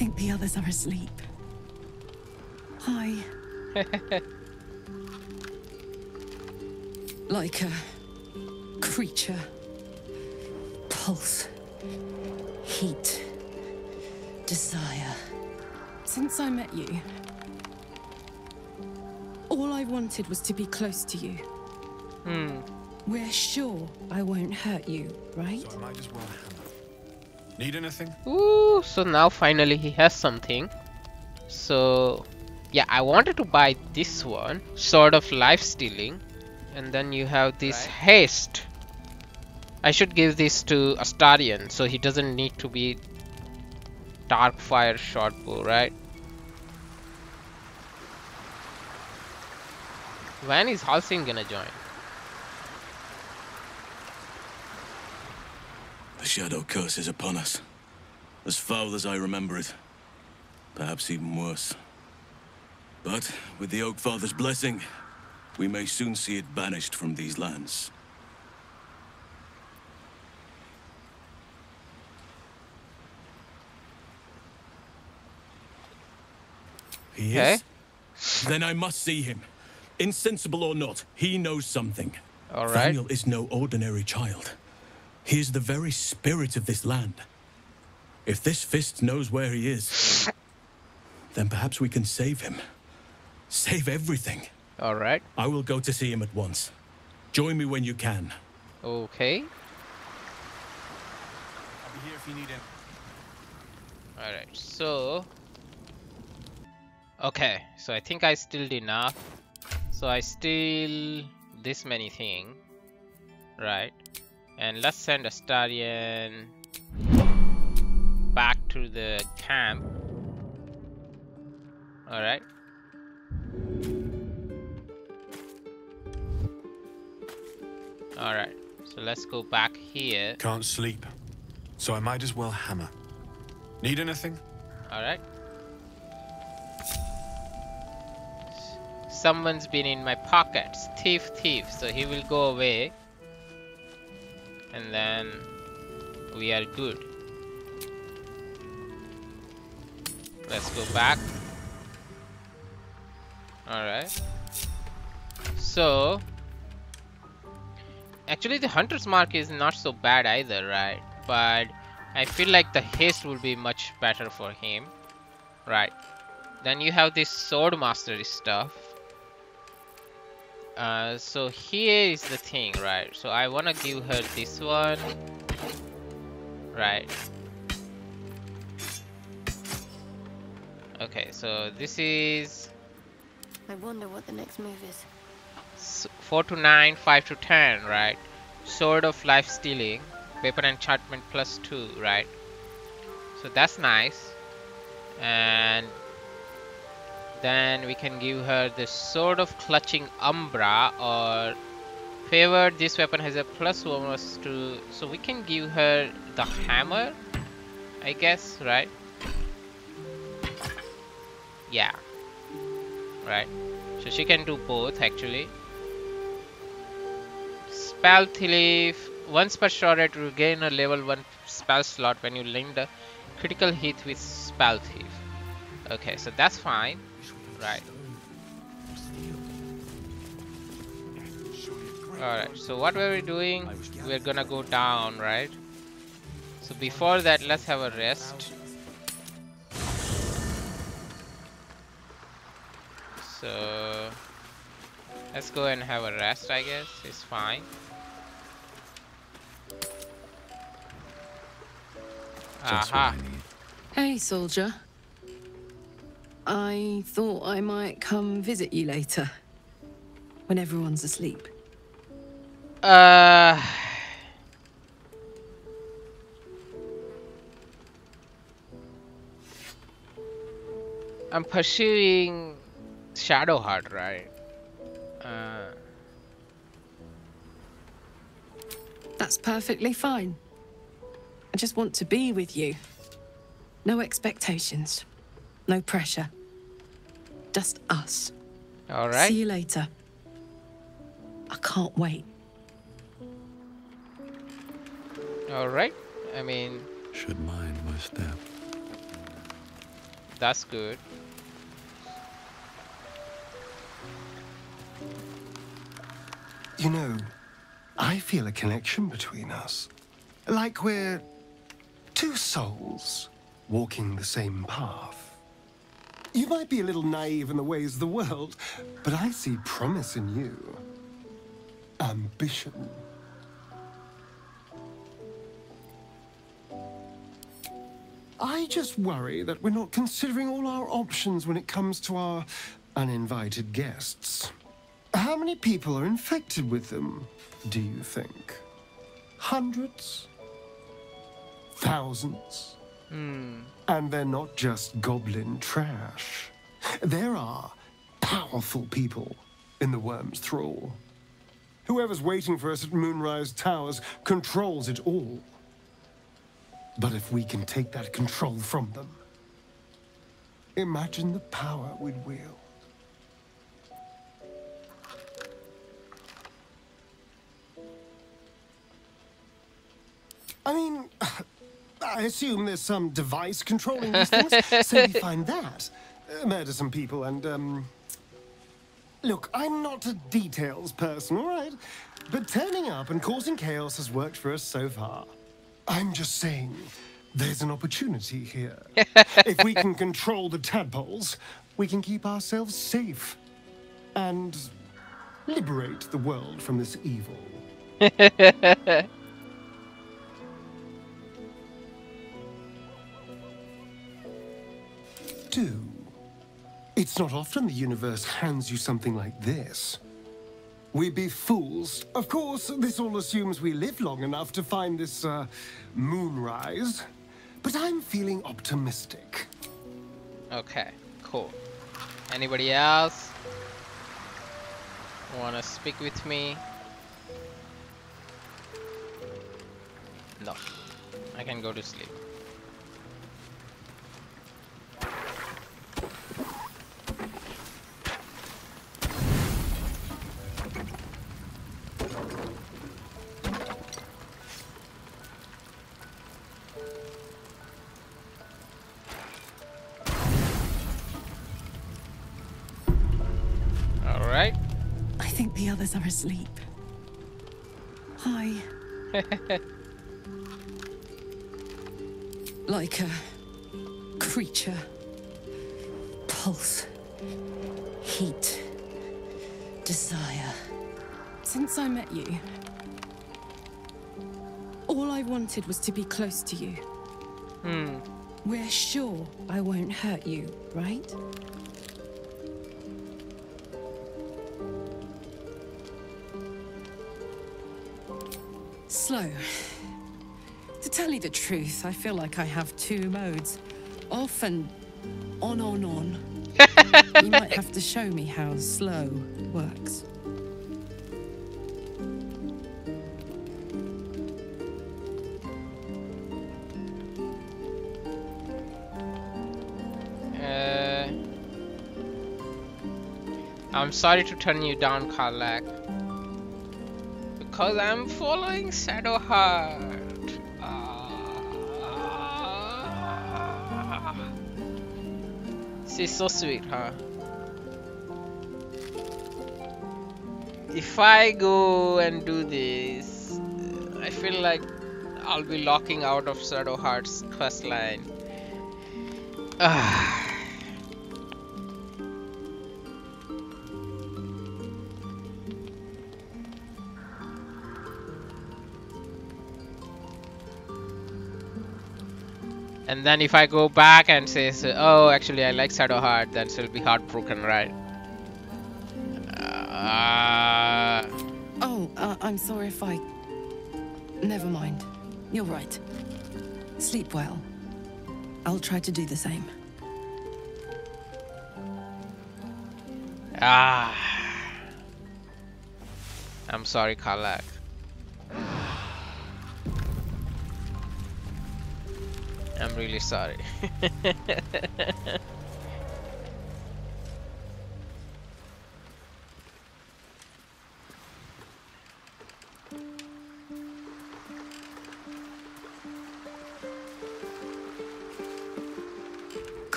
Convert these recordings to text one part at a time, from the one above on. think the others are asleep. Hi. Like a creature. Pulse. Heat. Desire. Since I met you, all I wanted was to be close to you. Hmm. We're sure I won't hurt you, right? So I might just want a hammer. Need anything? Ooh, so now finally he has something. So, yeah, I wanted to buy this one, Sword of Life Stealing. And then you have this haste. I should give this to Astarion, so he doesn't need to be dark fire short bow, right? When is Halsin gonna join? The shadow curse is upon us. As foul as I remember it. Perhaps even worse. But with the Oakfather's blessing, we may soon see it banished from these lands. He is? Then I must see him. Insensible or not, he knows something. All right. Vamiel is no ordinary child. He is the very spirit of this land. If this fist knows where he is, then perhaps we can save him. Save everything. All right. I will go to see him at once. Join me when you can. Okay. I'll be here if you need him. All right. So. Okay. So I think I still did enough. So I steal this many thing, right? And let's send Astarion back to the camp. All right. All right. So let's go back here. Can't sleep, so I might as well hammer. Need anything? All right. Someone's been in my pockets. Thief, thief. So he will go away. And then we are good. Let's go back. Alright. So, actually the hunter's mark is not so bad either, right? But I feel like the haste would be much better for him. Right. Then you have this sword mastery stuff. So here is the thing, right? So I wanna give her this one, right? Okay, so this is. I wonder what the next move is. 4 to 9, 5 to 10, right? Sword of Life stealing, weapon enchantment +2, right? So that's nice, and. Then we can give her the Sword of Clutching Umbra or favored. This weapon has a +1/2, so we can give her the hammer, I guess, right? Yeah, right. So she can do both actually. Spell thief. Once per short rate, you gain a level 1 spell slot when you link the critical hit with spell thief. Okay, so that's fine. Right. Alright, so what were we doing? We're gonna go down, right? So before that, let's have a rest. So let's go and have a rest, I guess. It's fine. Aha. Hey, soldier. I thought I might come visit you later, when everyone's asleep. I'm pursuing Shadowheart, right? That's perfectly fine. I just want to be with you. No expectations. No pressure. Just us. All right. See you later. I can't wait. All right. I mean, should mind my step. That's good. You know, I feel a connection between us. Like we're two souls walking the same path. You might be a little naive in the ways of the world, but I see promise in you. Ambition. I just worry that we're not considering all our options when it comes to our uninvited guests. How many people are infected with them, do you think? Hundreds? Thousands? Mm. And they're not just goblin trash. There are powerful people in the worm's thrall. Whoever's waiting for us at Moonrise Towers controls it all. But if we can take that control from them, imagine the power we'd wield. I mean, I assume there's some device controlling these things, so we find that. Murder some people and, look, I'm not a details person, all right? But turning up and causing chaos has worked for us so far. I'm just saying, there's an opportunity here. If we can control the tadpoles, we can keep ourselves safe and liberate the world from this evil. Do. It's not often the universe hands you something like this. We'd be fools. Of course, this all assumes we live long enough to find this, moonrise. But I'm feeling optimistic. Okay, cool. Anybody else wanna speak with me? No. I can go to sleep. Others are asleep. Hi. Like a creature. Pulse. Heat. Desire. Since I met you, all I wanted was to be close to you. Hmm. We're sure I won't hurt you, right? Slow. To tell you the truth, I feel like I have two modes. Off and on. You might have to show me how slow works. I'm sorry to turn you down, Karlach. Because I'm following Shadowheart. She's so sweet, huh? If I go and do this, I feel like I'll be locking out of Shadowheart's quest line. And then if I go back and says, oh, actually I like Shadowheart, then she'll be heartbroken, right? I'm sorry if I... Never mind. You're right. Sleep well. I'll try to do the same. I'm sorry, Karlach. I'm really sorry.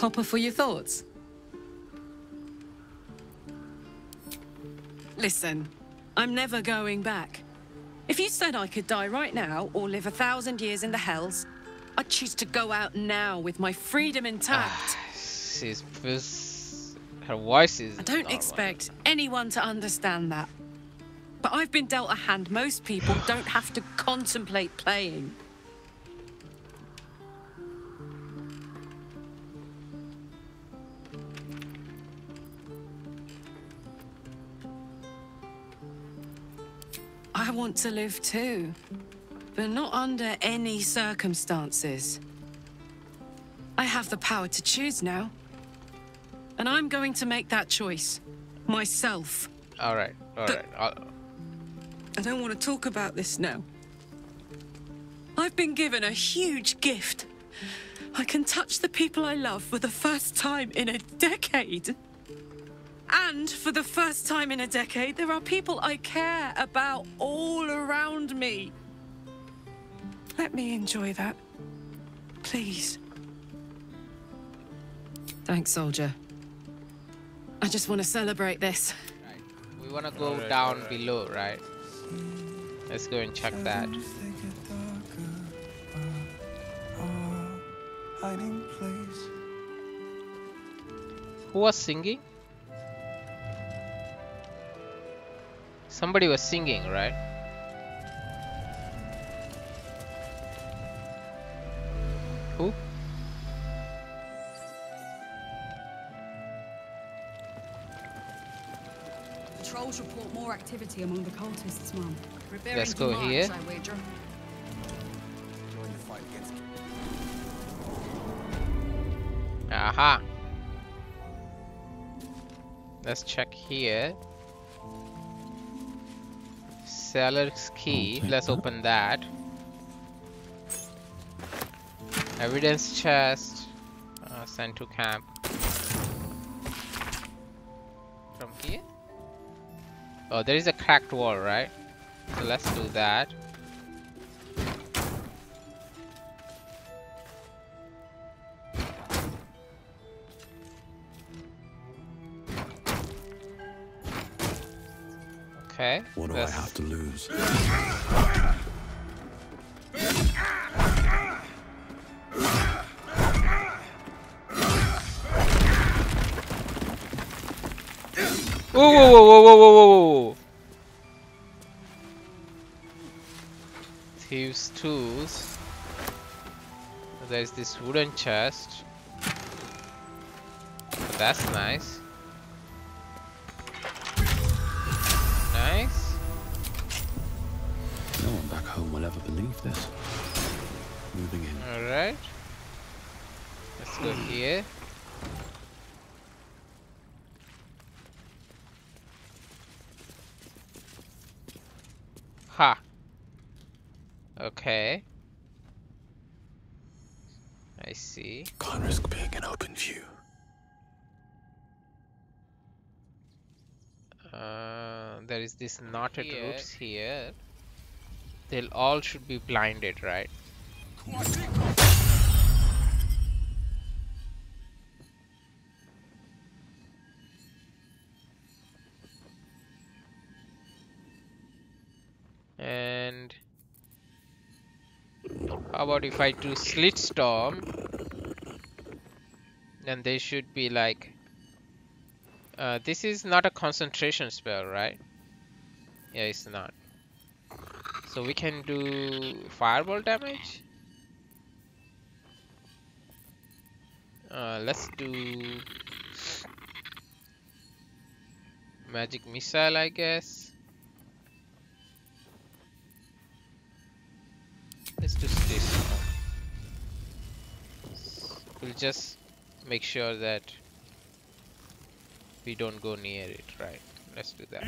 copper for your thoughts. Listen, I'm never going back. If you said I could die right now or live 1,000 years in the Hells, I'd choose to go out now with my freedom intact. Her voice is... I don't expect anyone to understand that. But I've been dealt a hand most people don't have to contemplate playing. I want to live too, but not under any circumstances. I have the power to choose now, and I'm going to make that choice myself. All right. I don't want to talk about this now. I've been given a huge gift. I can touch the people I love for the first time in a decade. And for the first time in a decade, there are people I care about all around me. Let me enjoy that, please. Thanks, soldier. I just want to celebrate this. Right. We want to go down below, right? Let's go and check that. Who was singing? Somebody was singing, right? Who? The trolls report more activity among the cultists, Mom. Let's go here. I wager. Join the fight against... Aha. Let's check here. Seller's key. Let's open that. Evidence chest. Sent to camp. From here? Oh, there is a cracked wall, right? So let's do that. Okay. What do I have to lose? Whoa! Thieves' tools. There's this wooden chest. That's nice. No one back home will ever believe this. Moving in. Alright. Let's go here. Ha. Okay. I see. Can't risk being an open view. There is this knotted roots here. They'll all should be blinded, right? And how about if I do Sleet Storm? Then they should be like... this is not a concentration spell, right? Yeah, it's not. So we can do fireball damage. Let's do magic missile, I guess. Let's do this. We'll just make sure that we don't go near it, right? Let's do that.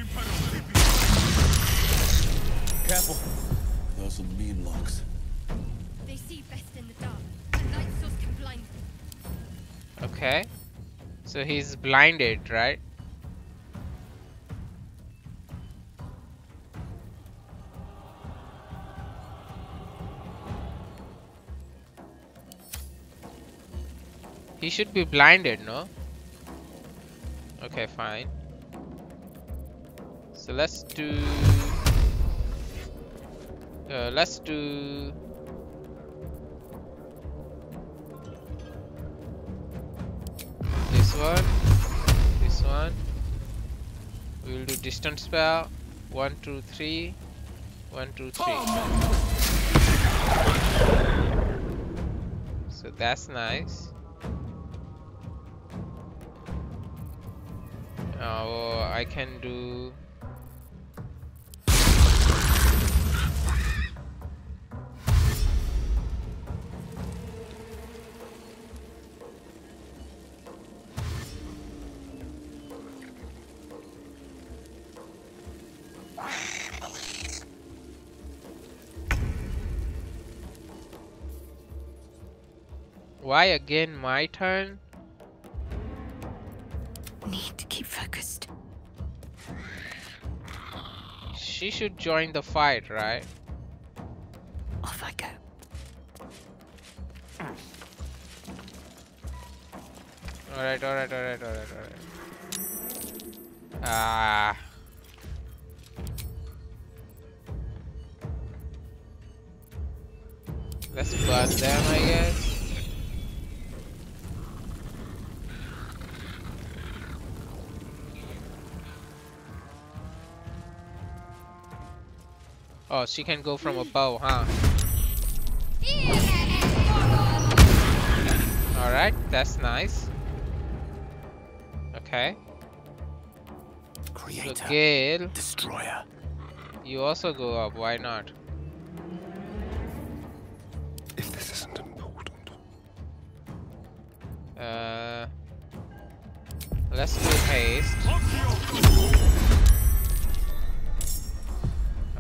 Careful. Those are Meenlocks. They see best in the dark, and light source can blind them. Okay. So he's blinded, right? He should be blinded, no? Okay, fine. So let's do this one. We will do distance spell. 1, 2, 3. 1, 2, 3. So that's nice. Oh, I can do. Why again my turn? Need to keep focused. She should join the fight, right? Off I go. Alright. Ah. Let's burn them, I guess. Oh, she can go from above, huh? Alright, that's nice. Okay. Creator, so Gale, destroyer. You also go up, why not? If this isn't important. Let's do haste.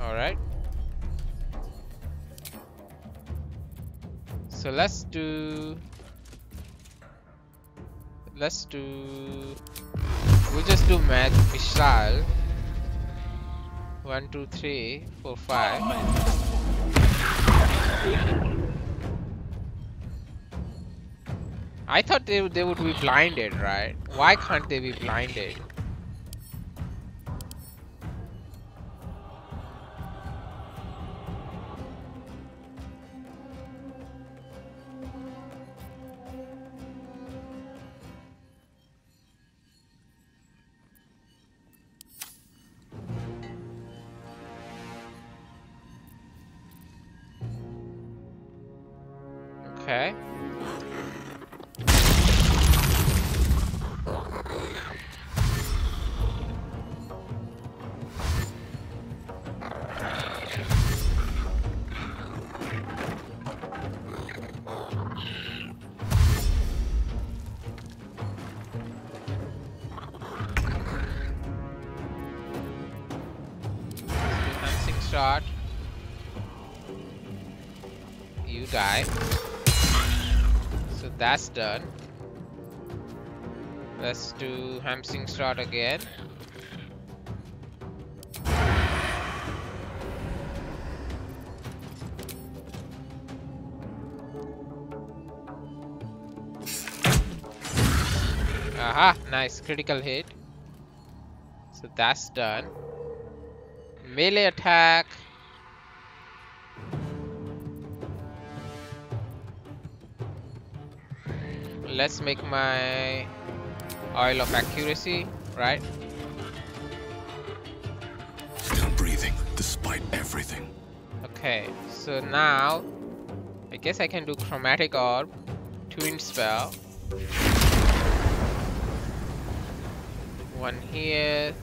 Alright. So we'll just do magic missile. 1, 2, 3, 4, 5. I thought they would be blinded, right? Why can't they be blinded? Okay. Dancing shot. You die. That's done. Let's do hamstring shot again. Aha, nice critical hit. So that's done. Melee attack. Let's make my oil of accuracy, right? Still breathing despite everything. Okay, so now I guess I can do chromatic orb, twin spell. One here.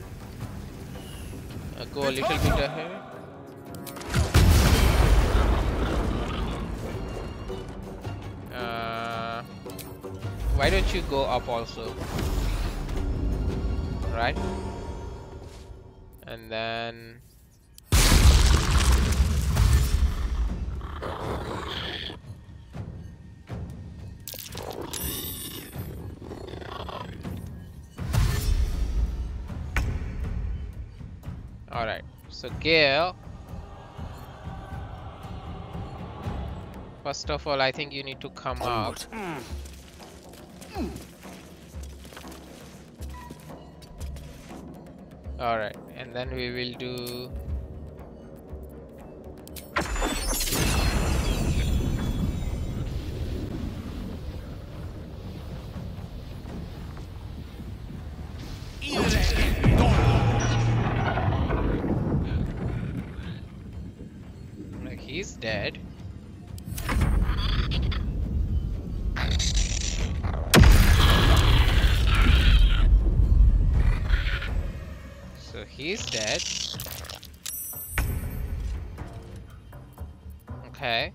I'll go a little bit ahead. Why don't you go up also? Right? And then... Alright, so Gale... First of all, I think you need to come out. Alright, and then we will do dead. So he's dead. Okay.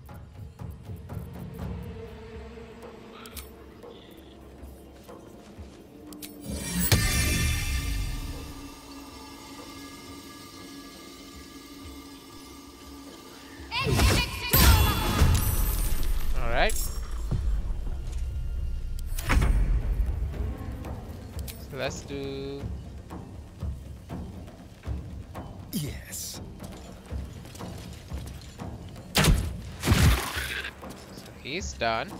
Let's do yes. So he's done.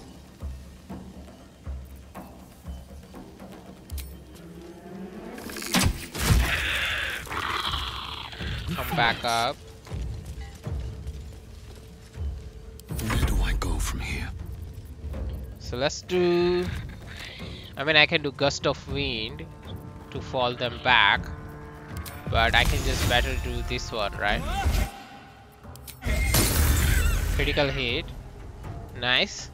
Come back up. Where do I go from here? So let's do. I mean, I can do gust of wind to fall them back, but I can just better do this one, right? Critical hit. Nice.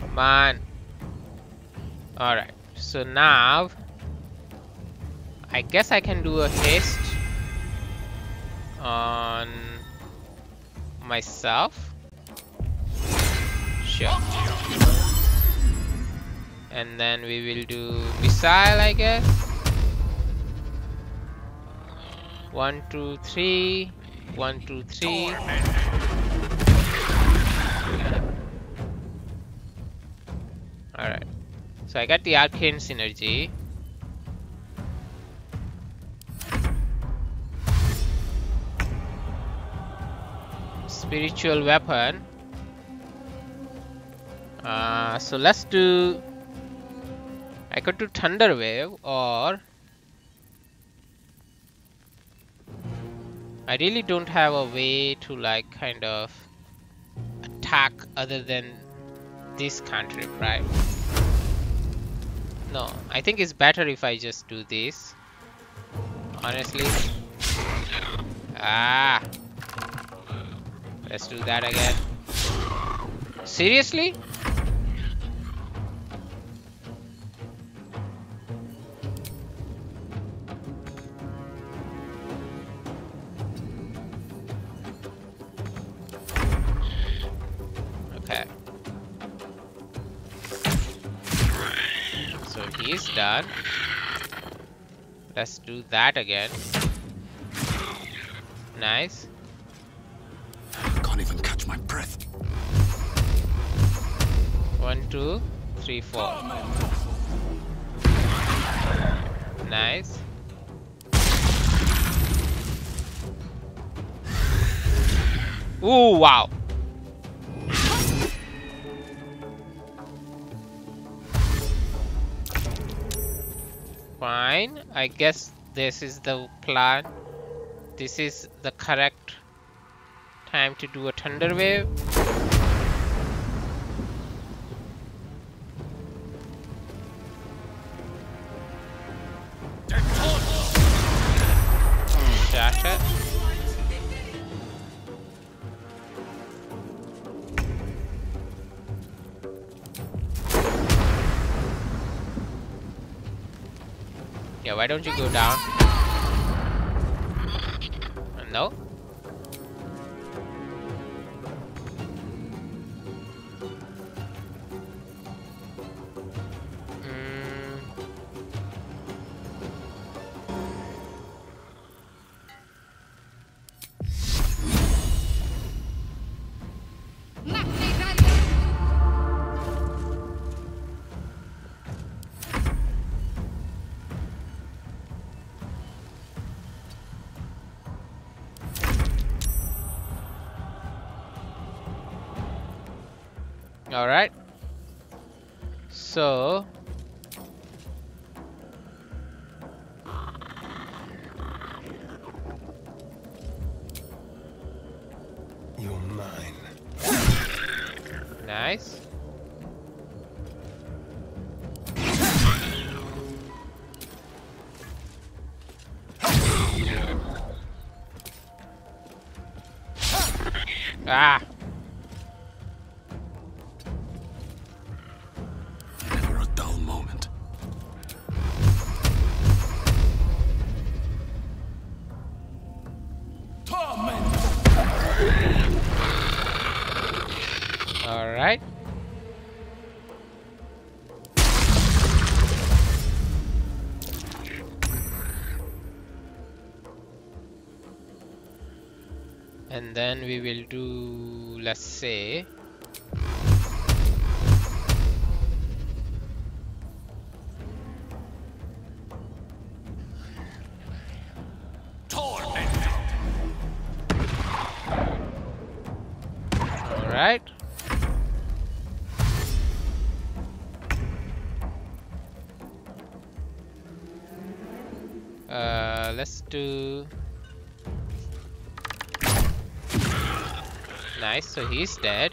Come on. All right. So now, I guess I can do a haste on myself. Sure. And then we will do missile, I guess. 1, 2, 3. 1, 2, 3. All right. So I got the arcane synergy. Spiritual weapon. So let's do. I could do thunder wave, or I really don't have a way to like kind of attack other than this cantrip, right? No, I think it's better if I just do this. Honestly. Ah. Let's do that again. Seriously? He's done. Let's do that again. Nice. Can't even catch my breath. 1, 2, 3, 4. Nice. Ooh, wow. Fine, I guess this is the plan. This is the correct time to do a thunder wave. Shut it. Yeah, why don't you go down? No? Alright. So... you're mine. Nice. Ah! Never a dull moment. Torment. All right. And then we will do, let's say, torment. All right. Let's do. Nice, so he's dead.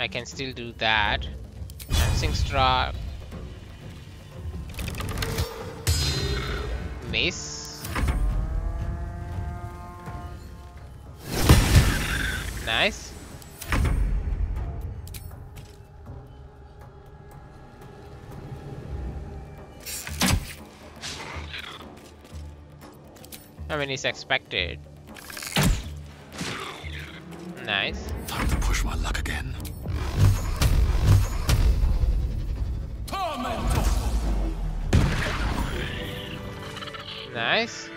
I can still do that. Dancing straw. Miss. Nice. I mean, it's expected. Nice. Time to push my luck again. Nice.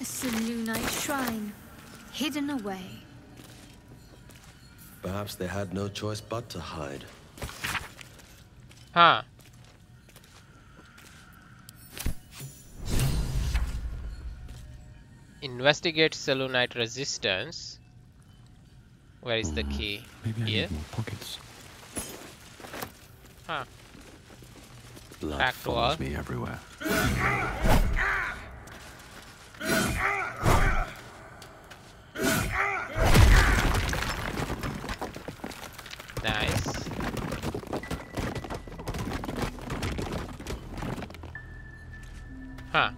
A Selunite shrine, hidden away. Perhaps they had no choice but to hide. Huh. Investigate Selunite resistance. Where is the key? Maybe I need more pockets. Huh. Blood back follows me everywhere. Nice. Huh.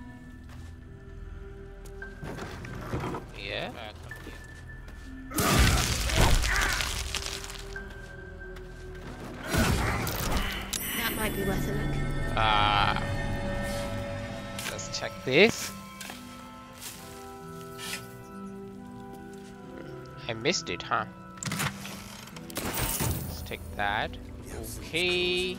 This. I missed it, huh? Let's take that. Okay.